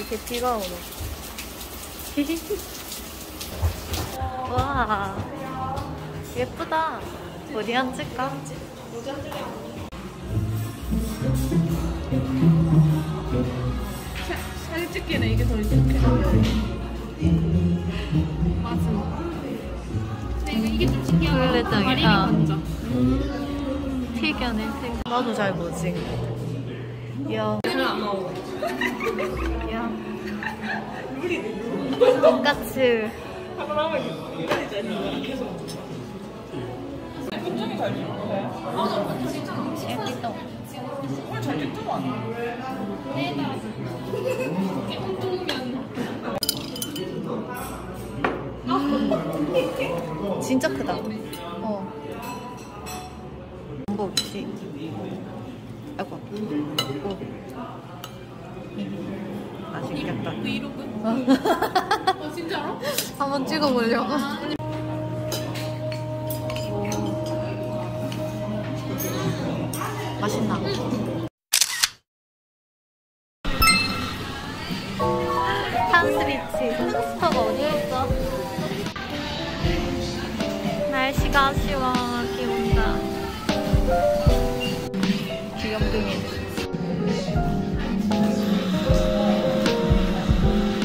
이렇게 비가 오네. 와, 예쁘다. 어디 앉을까? 어디 앉을래? 사진 찍기는 이게 더 이쁘게. 맞아. 근데 이게 좀 신기하다. 마린이 먼저. 특이하네. 나도 잘 모르지. 야. 야. 돈까츠. 굉장히 잘 입었네. 맞아, 근데 진짜 예쁘다. 헐, 잘 입더라. 네, 나. 이렇게 엉뚱면. 진짜 크다. 어. 뭔가 없지. 아이고. 맛있겠다. 브이로그? 어, 진짜로? 한번 찍어보려고. 맛있나? 탄스비치 햄스터가 어디였어? 날씨가 시원하게 온다. 귀염둥이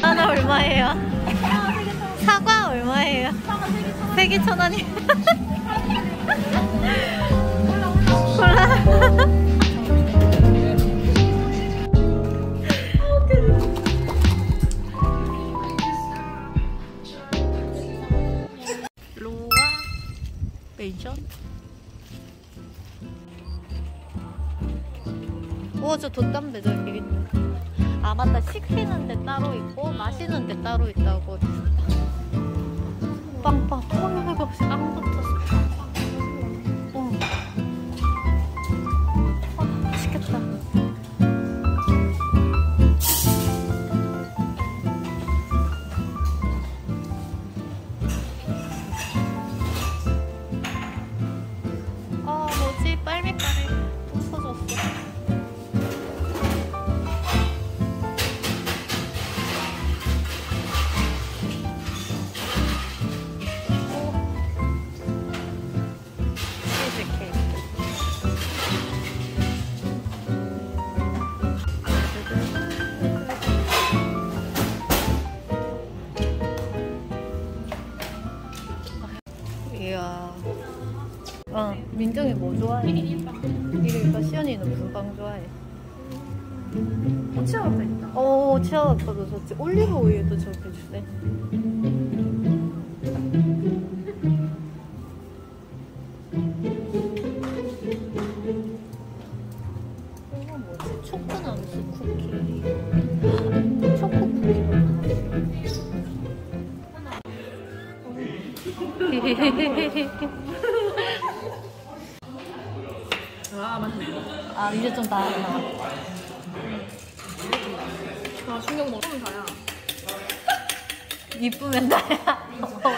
하나 얼마예요? 사과 얼마예요? 세개 1,000원이에요. 로와맨션? 우와, 저 돛담배 저기. 아 맞다, 식히는 데 따로 있고 마시는 데 따로 있다고. 빵빵. 어, 이거 안 붙었어. 민정이 뭐 좋아해? 이거 시연이는 무슨 빵 좋아해? 치아바타 있다. 어, 치아바타도 좋지. 올리브 오일도 저렇게 주네. 이건 뭐지? 초코넛 쿠키. 초코 쿠키. 아 맞네. 아 이제 좀 나았나. 아 충격 먹으면 다야. 이쁘면 다야.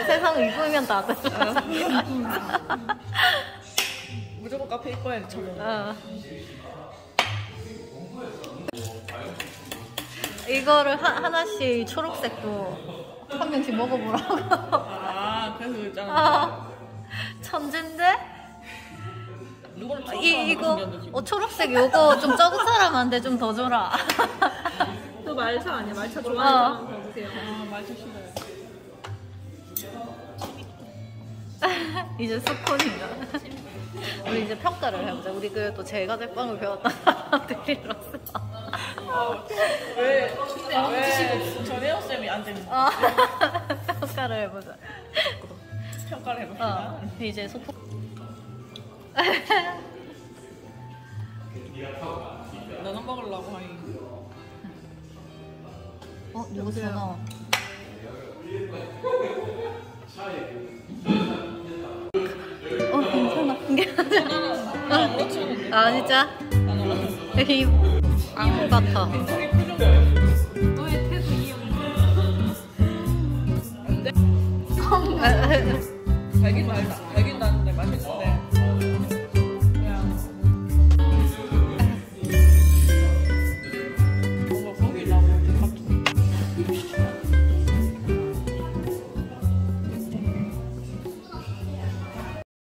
세상 이쁘면 다다. 무조건 카페 이뻐야 돼. 이거를 하나씩 초록색도 한 명씩 먹어보라고. 아 그래서 있잖아. 천재인데? 이거 초록색 요거 좀 적은 사람한테 좀 더 줘라. 또 말차 아니야? 말차 좋아하는 사람 더 주세요. 아 말차 싫어요. 이제 스콘이다. 우리 이제 평가를 해보자. 우리 그래도 제가 제빵을 배웠다 드리러 왔어. 왜? 근데 아무 지식 없어. 전 헤어쌤이 안 됩니다. 평가를 해보자. 평가를 해봅시다. 이제 소품. 나눠 먹으려고 하니. 어? 누구 전화? 어 괜찮아. 아 진짜? 안 같아. 너의 태도 이해. 안돼? 알긴 알다. 알긴 나는데 맛있어.